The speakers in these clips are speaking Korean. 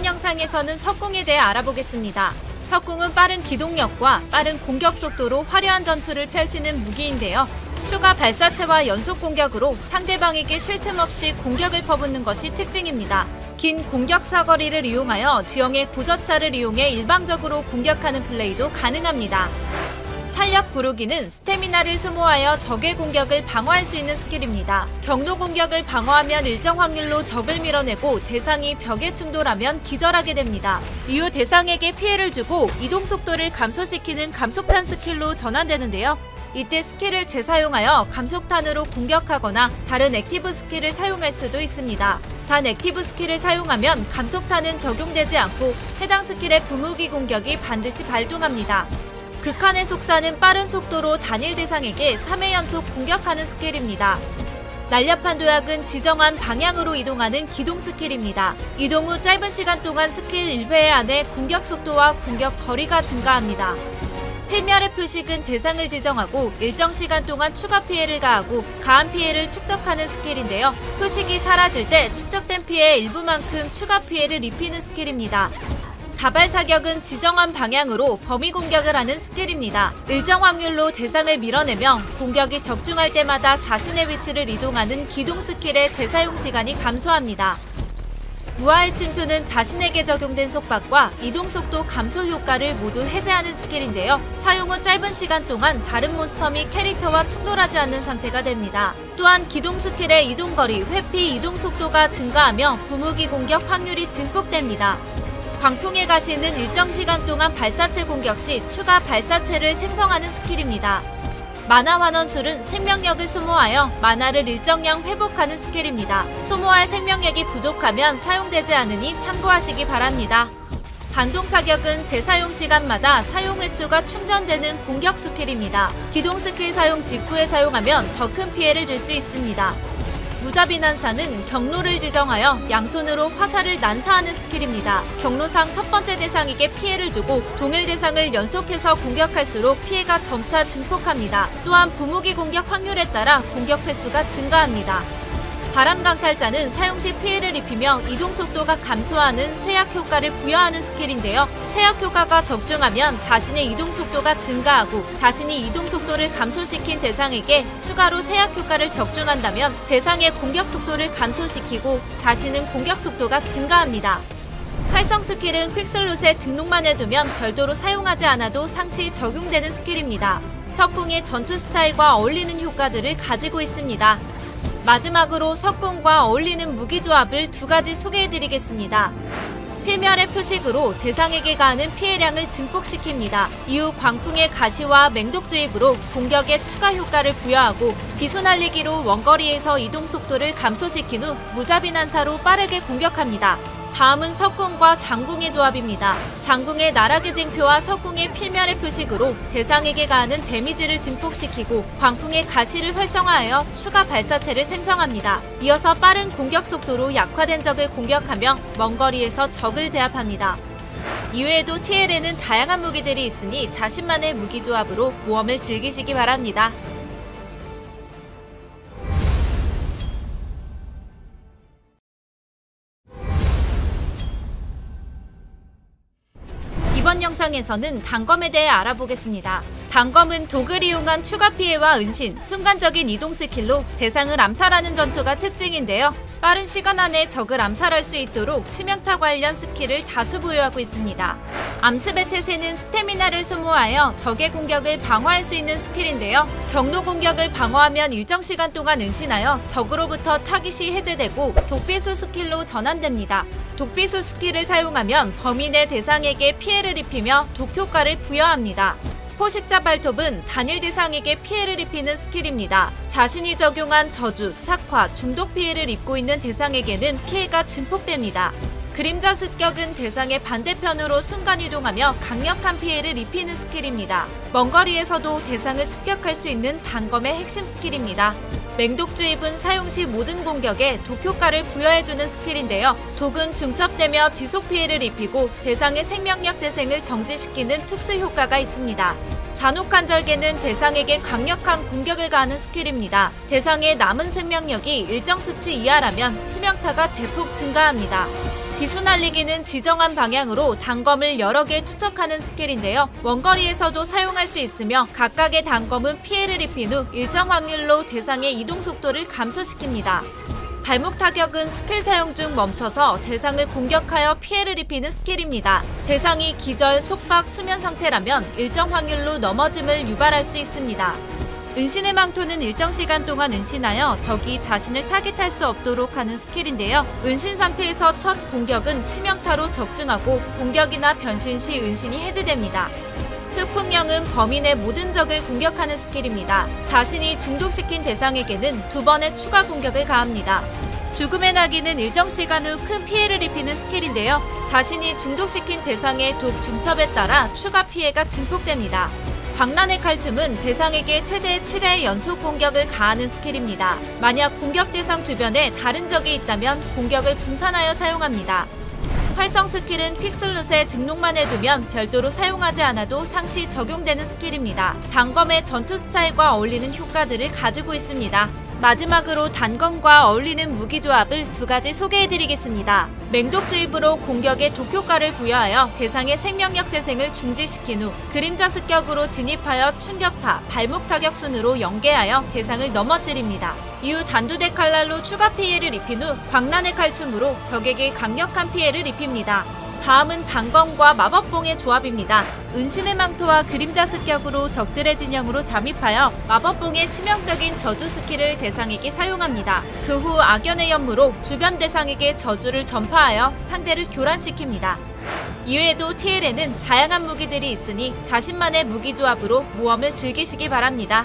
이번 영상에서는 석궁에 대해 알아보겠습니다. 석궁은 빠른 기동력과 빠른 공격 속도로 화려한 전투를 펼치는 무기인데요. 추가 발사체와 연속 공격으로 상대방에게 쉴 틈 없이 공격을 퍼붓는 것이 특징입니다. 긴 공격 사거리를 이용하여 지형의 고저차를 이용해 일방적으로 공격하는 플레이도 가능합니다. 탄력 구르기는 스태미나를 소모하여 적의 공격을 방어할 수 있는 스킬입니다. 경로 공격을 방어하면 일정 확률로 적을 밀어내고 대상이 벽에 충돌하면 기절하게 됩니다. 이후 대상에게 피해를 주고 이동 속도를 감소시키는 감속탄 스킬로 전환되는데요. 이때 스킬을 재사용하여 감속탄으로 공격하거나 다른 액티브 스킬을 사용할 수도 있습니다. 단 액티브 스킬을 사용하면 감속탄은 적용되지 않고 해당 스킬의 부무기 공격이 반드시 발동합니다. 극한의 속사는 빠른 속도로 단일 대상에게 3회 연속 공격하는 스킬입니다. 날렵한 도약은 지정한 방향으로 이동하는 기동 스킬입니다. 이동 후 짧은 시간 동안 스킬 1회 안에 공격 속도와 공격 거리가 증가합니다. 필멸의 표식은 대상을 지정하고 일정 시간 동안 추가 피해를 가하고 가한 피해를 축적하는 스킬인데요. 표식이 사라질 때 축적된 피해의 일부만큼 추가 피해를 입히는 스킬입니다. 다발사격은 지정한 방향으로 범위 공격을 하는 스킬입니다. 일정 확률로 대상을 밀어내며 공격이 적중할 때마다 자신의 위치를 이동하는 기동 스킬의 재사용 시간이 감소합니다. 무아의 침투는 자신에게 적용된 속박과 이동속도 감소 효과를 모두 해제하는 스킬인데요. 사용 후 짧은 시간 동안 다른 몬스터 및 캐릭터와 충돌하지 않는 상태가 됩니다. 또한 기동 스킬의 이동거리, 회피, 이동속도가 증가하며 부무기 공격 확률이 증폭됩니다. 광풍의 가시는 일정 시간 동안 발사체 공격 시 추가 발사체를 생성하는 스킬입니다. 만화 환원술은 생명력을 소모하여 만화를 일정량 회복하는 스킬입니다. 소모할 생명력이 부족하면 사용되지 않으니 참고하시기 바랍니다. 반동사격은 재사용 시간마다 사용 횟수가 충전되는 공격 스킬입니다. 기동 스킬 사용 직후에 사용하면 더 큰 피해를 줄 수 있습니다. 무자비난사는 경로를 지정하여 양손으로 화살을 난사하는 스킬입니다. 경로상 첫 번째 대상에게 피해를 주고 동일 대상을 연속해서 공격할수록 피해가 점차 증폭합니다. 또한 부무기 공격 확률에 따라 공격 횟수가 증가합니다. 바람강탈자는 사용시 피해를 입히며 이동속도가 감소하는 쇠약 효과를 부여하는 스킬인데요. 쇠약 효과가 적중하면 자신의 이동속도가 증가하고 자신이 이동속도를 감소시킨 대상에게 추가로 쇠약 효과를 적중한다면 대상의 공격속도를 감소시키고 자신은 공격속도가 증가합니다. 활성 스킬은 퀵슬롯에 등록만 해두면 별도로 사용하지 않아도 상시 적용되는 스킬입니다. 석궁이 전투 스타일과 어울리는 효과들을 가지고 있습니다. 마지막으로 석궁과 어울리는 무기 조합을 두 가지 소개해드리겠습니다. 필멸의 표식으로 대상에게 가하는 피해량을 증폭시킵니다. 이후 광풍의 가시와 맹독 주입으로 공격에 추가 효과를 부여하고 비수 날리기로 원거리에서 이동 속도를 감소시킨 후 무자비 난사로 빠르게 공격합니다. 다음은 석궁과 장궁의 조합입니다. 장궁의 나락의 징표와 석궁의 필멸의 표식으로 대상에게 가하는 데미지를 증폭시키고 광풍의 가시를 활성화하여 추가 발사체를 생성합니다. 이어서 빠른 공격 속도로 약화된 적을 공격하며 먼 거리에서 적을 제압합니다. 이외에도 TL에는 다양한 무기들이 있으니 자신만의 무기 조합으로 모험을 즐기시기 바랍니다. 이번 영상에서는 단검에 대해 알아보겠습니다. 단검은 독을 이용한 추가 피해와 은신, 순간적인 이동 스킬로 대상을 암살하는 전투가 특징인데요. 빠른 시간 안에 적을 암살할 수 있도록 치명타 관련 스킬을 다수 보유하고 있습니다. 암스베테세는 스태미나를 소모하여 적의 공격을 방어할 수 있는 스킬인데요. 경로 공격을 방어하면 일정 시간 동안 은신하여 적으로부터 타깃이 해제되고 독비수 스킬로 전환됩니다. 독비수 스킬을 사용하면 범위 내 대상에게 피해를 입히며 독 효과를 부여합니다. 포식자 발톱은 단일 대상에게 피해를 입히는 스킬입니다. 자신이 적용한 저주, 착화, 중독 피해를 입고 있는 대상에게는 피해가 증폭됩니다. 그림자 습격은 대상의 반대편으로 순간 이동하며 강력한 피해를 입히는 스킬입니다. 먼 거리에서도 대상을 습격할 수 있는 단검의 핵심 스킬입니다. 맹독 주입은 사용 시 모든 공격에 독 효과를 부여해주는 스킬인데요. 독은 중첩되며 지속 피해를 입히고 대상의 생명력 재생을 정지시키는 특수 효과가 있습니다. 잔혹한 절개는 대상에게 강력한 공격을 가하는 스킬입니다. 대상의 남은 생명력이 일정 수치 이하라면 치명타가 대폭 증가합니다. 비수 날리기는 지정한 방향으로 단검을 여러 개 투척하는 스킬인데요. 원거리에서도 사용할 수 있으며 각각의 단검은 피해를 입힌 후 일정 확률로 대상의 이동 속도를 감소시킵니다. 발목 타격은 스킬 사용 중 멈춰서 대상을 공격하여 피해를 입히는 스킬입니다. 대상이 기절, 속박, 수면 상태라면 일정 확률로 넘어짐을 유발할 수 있습니다. 은신의 망토는 일정 시간 동안 은신하여 적이 자신을 타깃할 수 없도록 하는 스킬인데요. 은신 상태에서 첫 공격은 치명타로 적중하고 공격이나 변신 시 은신이 해제됩니다. 흑풍령은 범인의 모든 적을 공격하는 스킬입니다. 자신이 중독시킨 대상에게는 2번의 추가 공격을 가합니다. 죽음의 낙인은 일정 시간 후 큰 피해를 입히는 스킬인데요. 자신이 중독시킨 대상의 독 중첩에 따라 추가 피해가 증폭됩니다. 광란의 칼춤은 대상에게 최대 7회 연속 공격을 가하는 스킬입니다. 만약 공격 대상 주변에 다른 적이 있다면 공격을 분산하여 사용합니다. 활성 스킬은 픽슬롯에 등록만 해두면 별도로 사용하지 않아도 상시 적용되는 스킬입니다. 단검의 전투 스타일과 어울리는 효과들을 가지고 있습니다. 마지막으로 단검과 어울리는 무기 조합을 두 가지 소개해드리겠습니다. 맹독주입으로 공격에 독효과를 부여하여 대상의 생명력 재생을 중지시킨 후 그림자 습격으로 진입하여 충격타, 발목 타격 순으로 연계하여 대상을 넘어뜨립니다. 이후 단두대 칼날로 추가 피해를 입힌 후 광란의 칼춤으로 적에게 강력한 피해를 입힙니다. 다음은 단검과 마법봉의 조합입니다. 은신의 망토와 그림자 습격으로 적들의 진영으로 잠입하여 마법봉의 치명적인 저주 스킬을 대상에게 사용합니다. 그 후 악연의 연무로 주변 대상에게 저주를 전파하여 상대를 교란시킵니다. 이외에도 TL에는 다양한 무기들이 있으니 자신만의 무기 조합으로 모험을 즐기시기 바랍니다.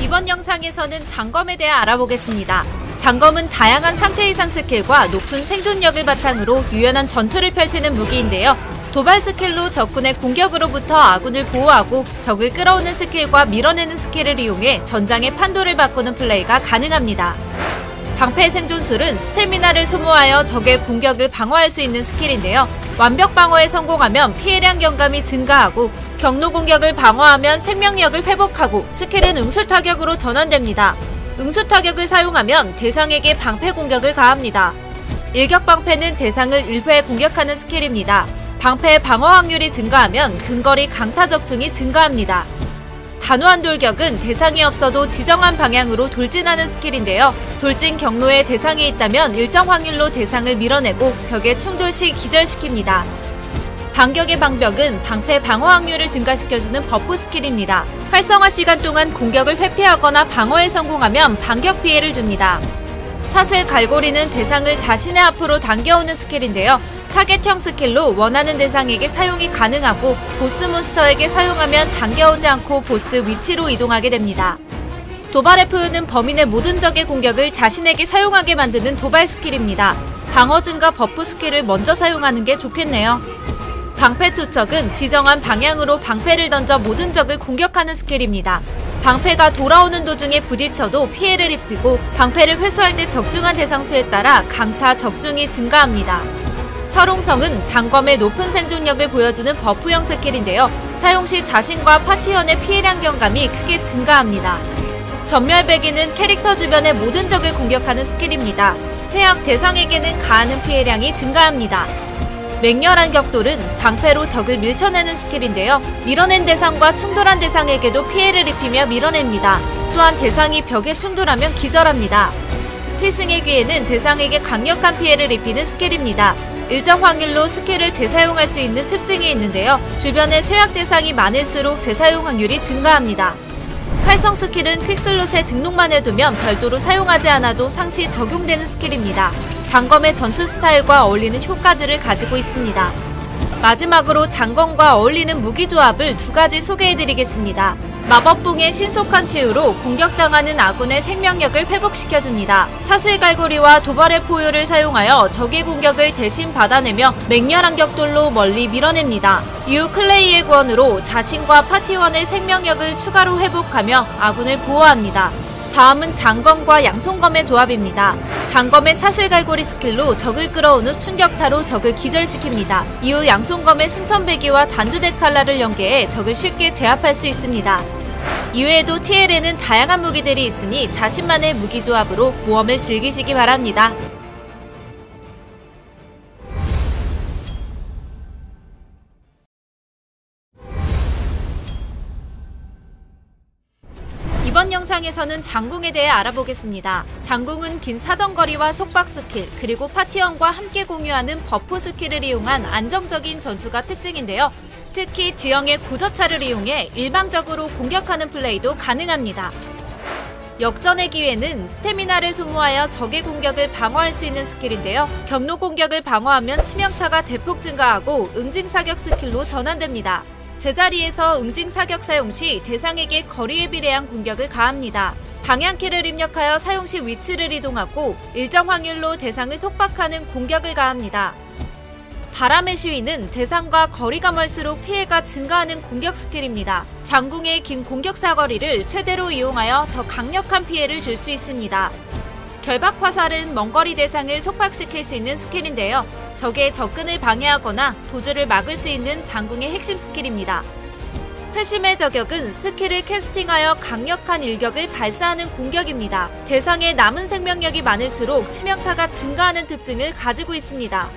이번 영상에서는 장검에 대해 알아보겠습니다. 장검은 다양한 상태 이상 스킬과 높은 생존력을 바탕으로 유연한 전투를 펼치는 무기인데요. 도발 스킬로 적군의 공격으로부터 아군을 보호하고 적을 끌어오는 스킬과 밀어내는 스킬을 이용해 전장의 판도를 바꾸는 플레이가 가능합니다. 방패 생존술은 스태미나를 소모하여 적의 공격을 방어할 수 있는 스킬인데요. 완벽 방어에 성공하면 피해량 경감이 증가하고 경로 공격을 방어하면 생명력을 회복하고 스킬은 응수 타격으로 전환됩니다. 응수 타격을 사용하면 대상에게 방패 공격을 가합니다. 일격 방패는 대상을 1회 공격하는 스킬입니다. 방패의 방어 확률이 증가하면 근거리 강타 적중이 증가합니다. 단호한 돌격은 대상이 없어도 지정한 방향으로 돌진하는 스킬인데요. 돌진 경로에 대상이 있다면 일정 확률로 대상을 밀어내고 벽에 충돌 시 기절시킵니다. 반격의 방벽은 방패 방어 확률을 증가시켜주는 버프 스킬입니다. 활성화 시간 동안 공격을 회피하거나 방어에 성공하면 반격 피해를 줍니다. 사슬 갈고리는 대상을 자신의 앞으로 당겨오는 스킬인데요. 타겟형 스킬로 원하는 대상에게 사용이 가능하고 보스 몬스터에게 사용하면 당겨오지 않고 보스 위치로 이동하게 됩니다. 도발 F는 범인의 모든 적의 공격을 자신에게 사용하게 만드는 도발 스킬입니다. 방어 증가 버프 스킬을 먼저 사용하는 게 좋겠네요. 방패 투척은 지정한 방향으로 방패를 던져 모든 적을 공격하는 스킬입니다. 방패가 돌아오는 도중에 부딪혀도 피해를 입히고 방패를 회수할 때 적중한 대상수에 따라 강타 적중이 증가합니다. 철옹성은 장검의 높은 생존력을 보여주는 버프형 스킬인데요. 사용시 자신과 파티원의 피해량 경감이 크게 증가합니다. 전멸배기는 캐릭터 주변의 모든 적을 공격하는 스킬입니다. 쇠약 대상에게는 가하는 피해량이 증가합니다. 맹렬한 격돌은 방패로 적을 밀쳐내는 스킬인데요. 밀어낸 대상과 충돌한 대상에게도 피해를 입히며 밀어냅니다. 또한 대상이 벽에 충돌하면 기절합니다. 필승의 기회는 대상에게 강력한 피해를 입히는 스킬입니다. 일정 확률로 스킬을 재사용할 수 있는 특징이 있는데요. 주변에 쇠약 대상이 많을수록 재사용 확률이 증가합니다. 활성 스킬은 퀵슬롯에 등록만 해두면 별도로 사용하지 않아도 상시 적용되는 스킬입니다. 장검의 전투 스타일과 어울리는 효과들을 가지고 있습니다. 마지막으로 장검과 어울리는 무기 조합을 두 가지 소개해드리겠습니다. 마법봉의 신속한 치유로 공격당하는 아군의 생명력을 회복시켜줍니다. 사슬 갈고리와 도발의 포효를 사용하여 적의 공격을 대신 받아내며 맹렬한 격돌로 멀리 밀어냅니다. 이후 클레이의 구원으로 자신과 파티원의 생명력을 추가로 회복하며 아군을 보호합니다. 다음은 장검과 양손검의 조합입니다. 장검의 사슬갈고리 스킬로 적을 끌어온 후 충격타로 적을 기절시킵니다. 이후 양손검의 승천배기와 단두대칼날을 연계해 적을 쉽게 제압할 수 있습니다. 이외에도 TL에는 다양한 무기들이 있으니 자신만의 무기 조합으로 모험을 즐기시기 바랍니다. 이번 영상에서는 장궁에 대해 알아보겠습니다. 장궁은 긴 사정거리와 속박 스킬, 그리고 파티원과 함께 공유하는 버프 스킬을 이용한 안정적인 전투가 특징인데요. 특히 지형의 고저차를 이용해 일방적으로 공격하는 플레이도 가능합니다. 역전의 기회는 스태미나를 소모하여 적의 공격을 방어할 수 있는 스킬인데요. 경로 공격을 방어하면 치명타가 대폭 증가하고 응징사격 스킬로 전환됩니다. 제자리에서 응징사격 사용 시 대상에게 거리에 비례한 공격을 가합니다. 방향키를 입력하여 사용 시 위치를 이동하고 일정 확률로 대상을 속박하는 공격을 가합니다. 바람의 시위는 대상과 거리가 멀수록 피해가 증가하는 공격 스킬입니다. 장궁의 긴 공격 사거리를 최대로 이용하여 더 강력한 피해를 줄 수 있습니다. 결박 화살은 먼 거리 대상을 속박시킬 수 있는 스킬인데요. 적의 접근을 방해하거나 도주를 막을 수 있는 장궁의 핵심 스킬입니다. 회심의 저격은 스킬을 캐스팅하여 강력한 일격을 발사하는 공격입니다. 대상에 남은 생명력이 많을수록 치명타가 증가하는 특징을 가지고 있습니다.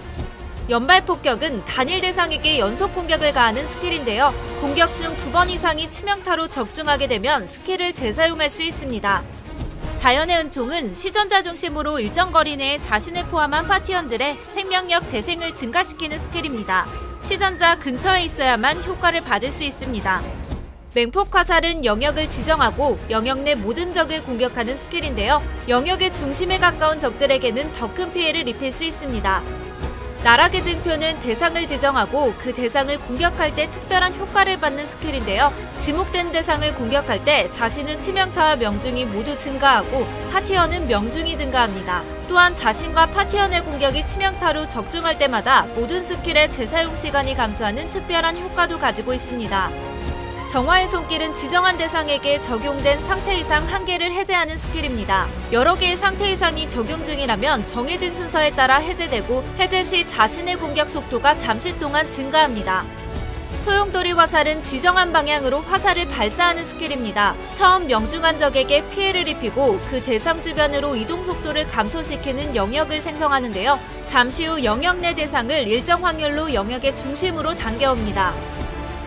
연발폭격은 단일 대상에게 연속 공격을 가하는 스킬인데요. 공격 중 2번 이상이 치명타로 적중하게 되면 스킬을 재사용할 수 있습니다. 자연의 은총은 시전자 중심으로 일정 거리 내에 자신을 포함한 파티원들의 생명력 재생을 증가시키는 스킬입니다. 시전자 근처에 있어야만 효과를 받을 수 있습니다. 맹폭화살은 영역을 지정하고 영역 내 모든 적을 공격하는 스킬인데요. 영역의 중심에 가까운 적들에게는 더 큰 피해를 입힐 수 있습니다. 나락의 증표는 대상을 지정하고 그 대상을 공격할 때 특별한 효과를 받는 스킬인데요. 지목된 대상을 공격할 때 자신은 치명타와 명중이 모두 증가하고 파티원은 명중이 증가합니다. 또한 자신과 파티원의 공격이 치명타로 적중할 때마다 모든 스킬의 재사용 시간이 감소하는 특별한 효과도 가지고 있습니다. 정화의 손길은 지정한 대상에게 적용된 상태 이상 1개를 해제하는 스킬입니다. 여러 개의 상태 이상이 적용 중이라면 정해진 순서에 따라 해제되고, 해제 시 자신의 공격 속도가 잠시 동안 증가합니다. 소용돌이 화살은 지정한 방향으로 화살을 발사하는 스킬입니다. 처음 명중한 적에게 피해를 입히고 그 대상 주변으로 이동 속도를 감소시키는 영역을 생성하는데요. 잠시 후 영역 내 대상을 일정 확률로 영역의 중심으로 당겨옵니다.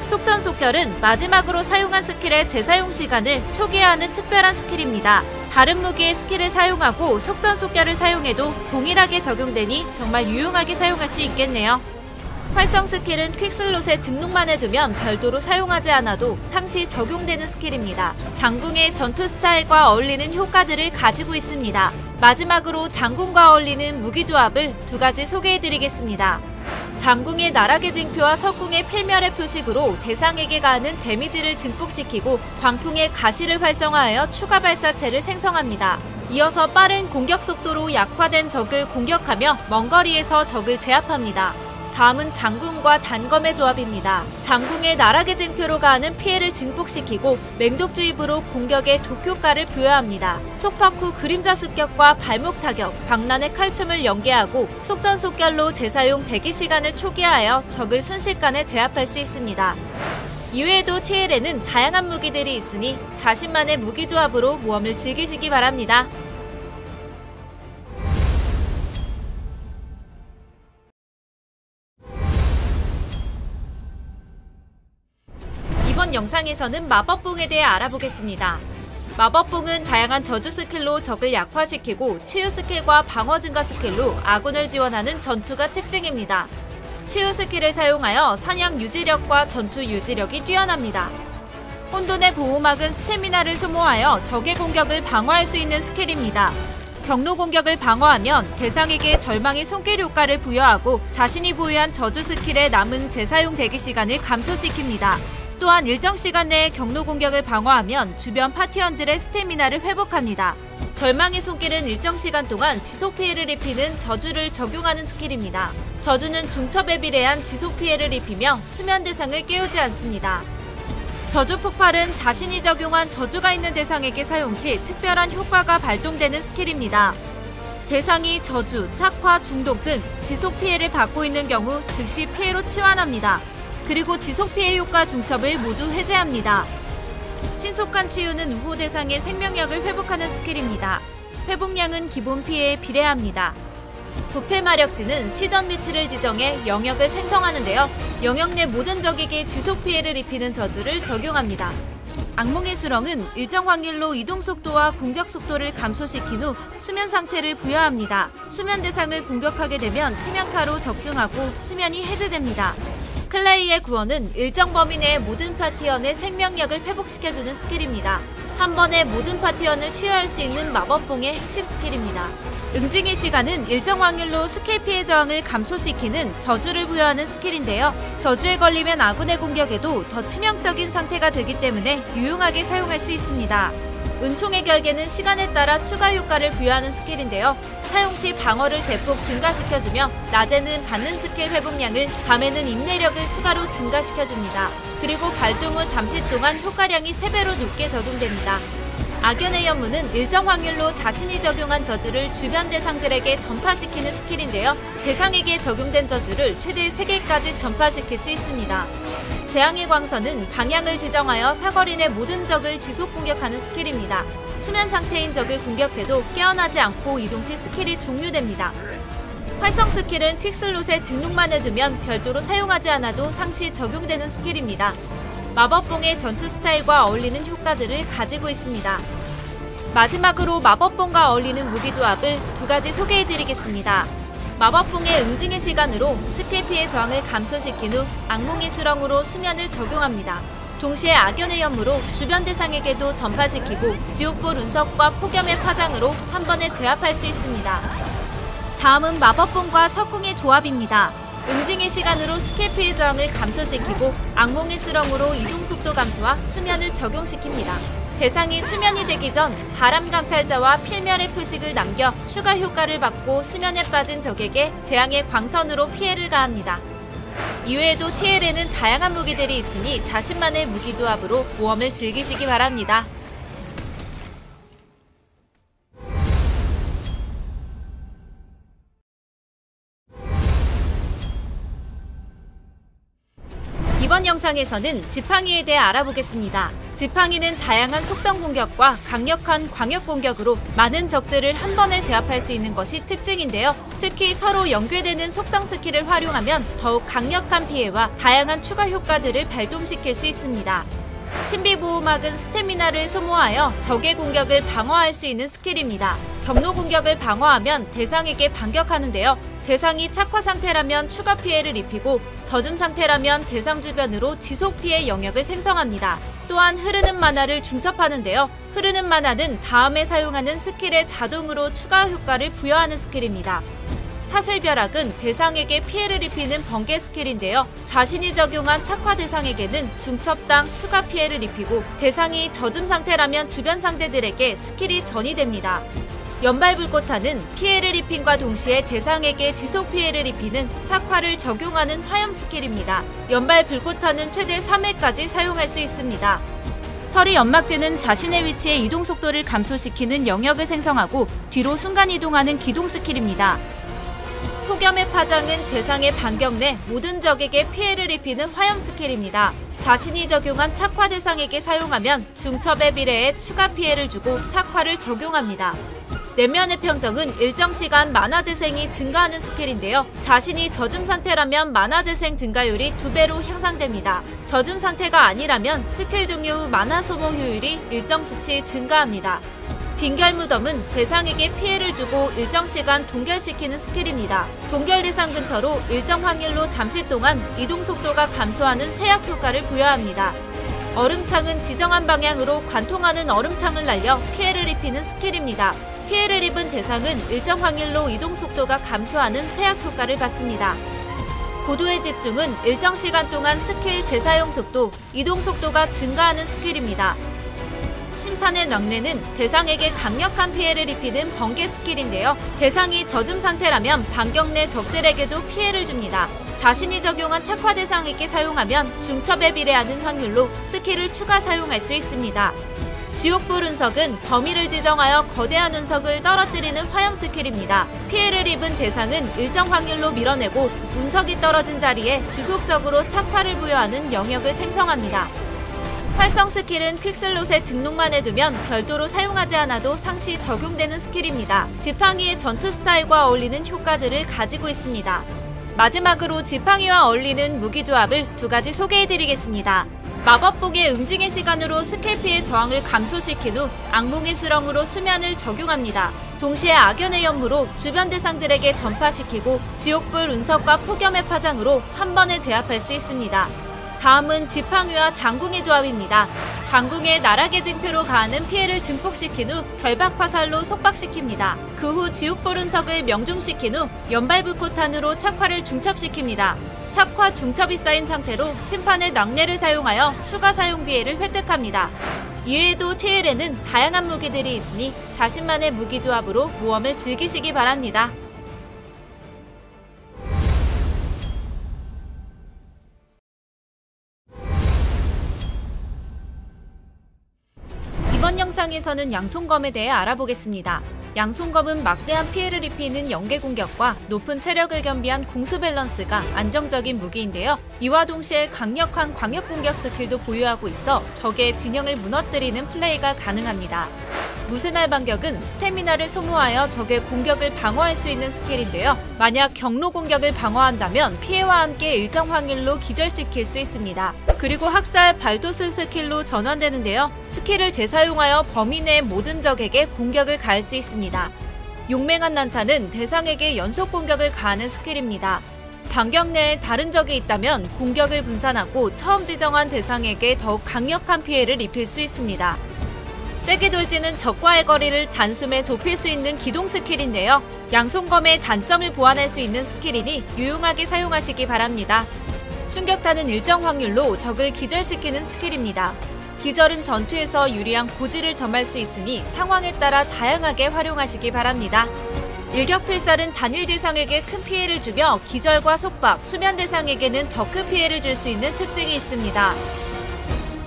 속전속결은 마지막으로 사용한 스킬의 재사용 시간을 초기화하는 특별한 스킬입니다. 다른 무기의 스킬을 사용하고 속전속결을 사용해도 동일하게 적용되니 정말 유용하게 사용할 수 있겠네요. 활성 스킬은 퀵슬롯에 등록만 해두면 별도로 사용하지 않아도 상시 적용되는 스킬입니다. 장궁의 전투 스타일과 어울리는 효과들을 가지고 있습니다. 마지막으로 장궁과 어울리는 무기 조합을 2가지 소개해드리겠습니다. 장궁의 나락의 징표와 석궁의 필멸의 표식으로 대상에게 가하는 데미지를 증폭시키고 광풍의 가시를 활성화하여 추가 발사체를 생성합니다. 이어서 빠른 공격 속도로 약화된 적을 공격하며 먼 거리에서 적을 제압합니다. 다음은 장궁과 단검의 조합입니다. 장궁의 나락의 징표로 가하는 피해를 증폭시키고 맹독주입으로 공격에 독효과를 부여합니다. 속박 후 그림자 습격과 발목 타격, 광란의 칼춤을 연계하고 속전속결로 재사용 대기시간을 초기화하여 적을 순식간에 제압할 수 있습니다. 이외에도 TL에는 다양한 무기들이 있으니 자신만의 무기 조합으로 모험을 즐기시기 바랍니다. 이번 영상에서는 마법봉에 대해 알아보겠습니다. 마법봉은 다양한 저주 스킬로 적을 약화시키고 치유 스킬과 방어 증가 스킬로 아군을 지원하는 전투가 특징입니다. 치유 스킬을 사용하여 사냥 유지력과 전투 유지력이 뛰어납니다. 혼돈의 보호막은 스태미나를 소모하여 적의 공격을 방어할 수 있는 스킬입니다. 경로 공격을 방어하면 대상에게 절망의 손길 효과를 부여하고 자신이 보유한 저주 스킬의 남은 재사용 대기 시간을 감소시킵니다. 또한 일정 시간 내에 경로 공격을 방어하면 주변 파티원들의 스태미나를 회복합니다. 절망의 손길은 일정 시간 동안 지속 피해를 입히는 저주를 적용하는 스킬입니다. 저주는 중첩에 비례한 지속 피해를 입히며 수면 대상을 깨우지 않습니다. 저주 폭발은 자신이 적용한 저주가 있는 대상에게 사용 시 특별한 효과가 발동되는 스킬입니다. 대상이 저주, 착화, 중독 등 지속 피해를 받고 있는 경우 즉시 피해로 치환합니다. 그리고 지속 피해 효과 중첩을 모두 해제합니다. 신속한 치유는 우호 대상의 생명력을 회복하는 스킬입니다. 회복량은 기본 피해에 비례합니다. 부패 마력지는 시전 위치를 지정해 영역을 생성하는데요. 영역 내 모든 적에게 지속 피해를 입히는 저주를 적용합니다. 악몽의 수렁은 일정 확률로 이동 속도와 공격 속도를 감소시킨 후 수면 상태를 부여합니다. 수면 대상을 공격하게 되면 치명타로 적중하고 수면이 해제됩니다. 클레이의 구원은 일정 범위 내 모든 파티원의 생명력을 회복시켜주는 스킬입니다. 한 번에 모든 파티원을 치유할 수 있는 마법봉의 핵심 스킬입니다. 응징의 시간은 일정 확률로 스킬 피해 저항을 감소시키는 저주를 부여하는 스킬인데요. 저주에 걸리면 아군의 공격에도 더 치명적인 상태가 되기 때문에 유용하게 사용할 수 있습니다. 은총의 결계는 시간에 따라 추가 효과를 부여하는 스킬인데요. 사용 시 방어를 대폭 증가시켜주며 낮에는 받는 스킬 회복량을, 밤에는 인내력을 추가로 증가시켜줍니다. 그리고 발동 후 잠시 동안 효과량이 3배로 높게 적용됩니다. 악연의 연문은 일정 확률로 자신이 적용한 저주를 주변 대상들에게 전파시키는 스킬인데요. 대상에게 적용된 저주를 최대 3개까지 전파시킬 수 있습니다. 재앙의 광선은 방향을 지정하여 사거리 내 모든 적을 지속 공격하는 스킬입니다. 수면 상태인 적을 공격해도 깨어나지 않고 이동 시 스킬이 종료됩니다. 활성 스킬은 퀵슬롯에 등록만 해두면 별도로 사용하지 않아도 상시 적용되는 스킬입니다. 마법봉의 전투 스타일과 어울리는 효과들을 가지고 있습니다. 마지막으로 마법봉과 어울리는 무기 조합을 2가지 소개해드리겠습니다. 마법봉의 응징의 시간으로 스킬 피해 저항을 감소시킨 후 악몽의 수렁으로 수면을 적용합니다. 동시에 악연의 연무로 주변 대상에게도 전파시키고 지옥불 운석과 폭염의 파장으로 한 번에 제압할 수 있습니다. 다음은 마법봉과 석궁의 조합입니다. 응징의 시간으로 스킬 피해 저항을 감소시키고 악몽의 수렁으로 이동 속도 감소와 수면을 적용시킵니다. 대상이 수면이 되기 전 바람 강탈자와 필멸의 표식을 남겨 추가 효과를 받고 수면에 빠진 적에게 재앙의 광선으로 피해를 가합니다. 이외에도 TL에는 다양한 무기들이 있으니 자신만의 무기 조합으로 모험을 즐기시기 바랍니다. 이번 영상에서는 지팡이에 대해 알아보겠습니다. 지팡이는 다양한 속성 공격과 강력한 광역 공격으로 많은 적들을 한 번에 제압할 수 있는 것이 특징인데요. 특히 서로 연계되는 속성 스킬을 활용하면 더욱 강력한 피해와 다양한 추가 효과들을 발동시킬 수 있습니다. 신비보호막은 스태미나를 소모하여 적의 공격을 방어할 수 있는 스킬입니다. 경로 공격을 방어하면 대상에게 반격하는데요. 대상이 착화 상태라면 추가 피해를 입히고 젖음 상태라면 대상 주변으로 지속 피해 영역을 생성합니다. 또한 흐르는 만화를 중첩하는데요. 흐르는 만화는 다음에 사용하는 스킬에 자동으로 추가 효과를 부여하는 스킬입니다. 사슬벼락은 대상에게 피해를 입히는 번개 스킬인데요. 자신이 적용한 착화 대상에게는 중첩당 추가 피해를 입히고 대상이 젖음 상태라면 주변 상대들에게 스킬이 전이됩니다. 연발불꽃탄은 피해를 입힌과 동시에 대상에게 지속 피해를 입히는 착화를 적용하는 화염 스킬입니다. 연발불꽃탄은 최대 3회까지 사용할 수 있습니다. 서리 연막지는 자신의 위치의 이동 속도를 감소시키는 영역을 생성하고 뒤로 순간 이동하는 기동 스킬입니다. 폭염의 파장은 대상의 반격 내 모든 적에게 피해를 입히는 화염 스킬입니다. 자신이 적용한 착화 대상에게 사용하면 중첩에 비례해 추가 피해를 주고 착화를 적용합니다. 내면의 평정은 일정 시간 만화 재생이 증가하는 스킬인데요. 자신이 젖음 상태라면 만화 재생 증가율이 2배로 향상됩니다. 젖음 상태가 아니라면 스킬 종료 후 만화 소모 효율이 일정 수치 증가합니다. 빙결 무덤은 대상에게 피해를 주고 일정 시간 동결시키는 스킬입니다. 동결 대상 근처로 일정 확률로 잠시 동안 이동 속도가 감소하는 쇠약 효과를 부여합니다. 얼음창은 지정한 방향으로 관통하는 얼음창을 날려 피해를 입히는 스킬입니다. 피해를 입은 대상은 일정 확률로 이동 속도가 감소하는 쇠약 효과를 받습니다. 고도의 집중은 일정 시간 동안 스킬 재사용 속도, 이동 속도가 증가하는 스킬입니다. 심판의 낭례는 대상에게 강력한 피해를 입히는 번개 스킬인데요. 대상이 젖음 상태라면 반격 내 적들에게도 피해를 줍니다. 자신이 적용한 착화 대상에게 사용하면 중첩에 비례하는 확률로 스킬을 추가 사용할 수 있습니다. 지옥불 운석은 범위를 지정하여 거대한 운석을 떨어뜨리는 화염 스킬입니다. 피해를 입은 대상은 일정 확률로 밀어내고 운석이 떨어진 자리에 지속적으로 착화를 부여하는 영역을 생성합니다. 활성 스킬은 퀵슬롯에 등록만 해두면 별도로 사용하지 않아도 상시 적용되는 스킬입니다. 지팡이의 전투 스타일과 어울리는 효과들을 가지고 있습니다. 마지막으로 지팡이와 어울리는 무기 조합을 두 가지 소개해드리겠습니다. 마법복의 응징의 시간으로 스켈피의 저항을 감소시킨 후 악몽의 수렁으로 수면을 적용합니다. 동시에 악연의 연무로 주변 대상들에게 전파시키고 지옥불 운석과 폭염의 파장으로 한 번에 제압할 수 있습니다. 다음은 지팡이와 장궁의 조합입니다. 장궁의 나락의 징표로 가하는 피해를 증폭시킨 후 결박화살로 속박시킵니다. 그 후 지옥불 운석을 명중시킨 후 연발불코탄으로 착화를 중첩시킵니다. 착화 중첩이 쌓인 상태로 심판의 낙뢰를 사용하여 추가 사용 기회를 획득합니다. 이외에도 TL에는 다양한 무기들이 있으니 자신만의 무기 조합으로 모험을 즐기시기 바랍니다. 이번 영상에서는 양손검에 대해 알아보겠습니다. 양손검은 막대한 피해를 입히는 연계 공격과 높은 체력을 겸비한 공수 밸런스가 안정적인 무기인데요. 이와 동시에 강력한 광역 공격 스킬도 보유하고 있어 적의 진영을 무너뜨리는 플레이가 가능합니다. 무쇠날 반격은 스태미나를 소모하여 적의 공격을 방어할 수 있는 스킬인데요. 만약 경로 공격을 방어한다면 피해와 함께 일정 확률로 기절시킬 수 있습니다. 그리고 학살 발도술 스킬로 전환되는데요. 스킬을 재사용하여 범위 내 모든 적에게 공격을 가할 수 있습니다. 용맹한 난타는 대상에게 연속 공격을 가하는 스킬입니다. 반격 내에 다른 적이 있다면 공격을 분산하고 처음 지정한 대상에게 더욱 강력한 피해를 입힐 수 있습니다. 세게 돌지는 적과의 거리를 단숨에 좁힐 수 있는 기동 스킬인데요. 양손검의 단점을 보완할 수 있는 스킬이니 유용하게 사용하시기 바랍니다. 충격탄은 일정 확률로 적을 기절시키는 스킬입니다. 기절은 전투에서 유리한 고지를 점할 수 있으니 상황에 따라 다양하게 활용하시기 바랍니다. 일격필살은 단일 대상에게 큰 피해를 주며 기절과 속박, 수면 대상에게는 더 큰 피해를 줄 수 있는 특징이 있습니다.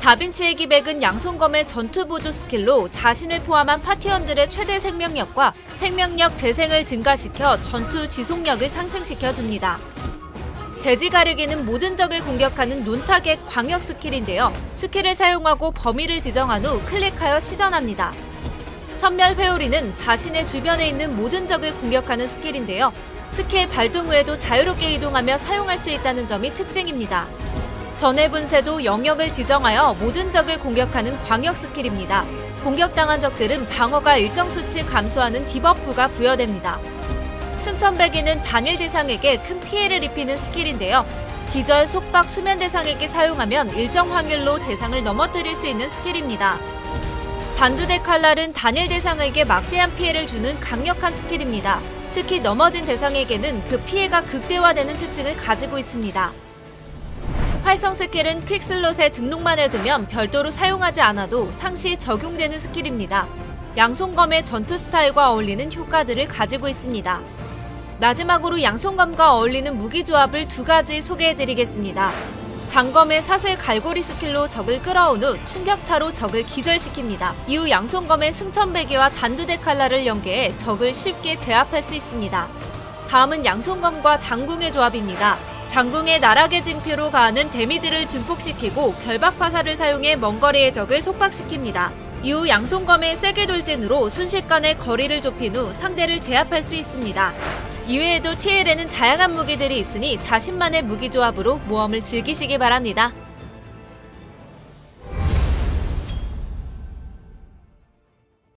다빈치의 기백은 양손검의 전투 보조 스킬로 자신을 포함한 파티원들의 최대 생명력과 생명력 재생을 증가시켜 전투 지속력을 상승시켜줍니다. 돼지 가르기는 모든 적을 공격하는 논타겟 광역 스킬인데요. 스킬을 사용하고 범위를 지정한 후 클릭하여 시전합니다. 선멸 회오리는 자신의 주변에 있는 모든 적을 공격하는 스킬인데요. 스킬 발동 후에도 자유롭게 이동하며 사용할 수 있다는 점이 특징입니다. 전의 분쇄도 영역을 지정하여 모든 적을 공격하는 광역 스킬입니다. 공격당한 적들은 방어가 일정 수치 감소하는 디버프가 부여됩니다. 승천배기는 단일 대상에게 큰 피해를 입히는 스킬인데요. 기절, 속박, 수면 대상에게 사용하면 일정 확률로 대상을 넘어뜨릴 수 있는 스킬입니다. 단두대 칼날은 단일 대상에게 막대한 피해를 주는 강력한 스킬입니다. 특히 넘어진 대상에게는 그 피해가 극대화되는 특징을 가지고 있습니다. 활성 스킬은 퀵슬롯에 등록만 해두면 별도로 사용하지 않아도 상시 적용되는 스킬입니다. 양손검의 전투 스타일과 어울리는 효과들을 가지고 있습니다. 마지막으로 양손검과 어울리는 무기 조합을 두 가지 소개해드리겠습니다. 장검의 사슬 갈고리 스킬로 적을 끌어온 후 충격타로 적을 기절시킵니다. 이후 양손검의 승천배기와 단두대 칼날을 연계해 적을 쉽게 제압할 수 있습니다. 다음은 양손검과 장궁의 조합입니다. 장궁의 나락의 징표로 가하는 데미지를 증폭시키고 결박화살을 사용해 먼거리의 적을 속박시킵니다. 이후 양손검의 쐐기 돌진으로 순식간에 거리를 좁힌 후 상대를 제압할 수 있습니다. 이외에도 TL에는 다양한 무기들이 있으니 자신만의 무기 조합으로 모험을 즐기시기 바랍니다.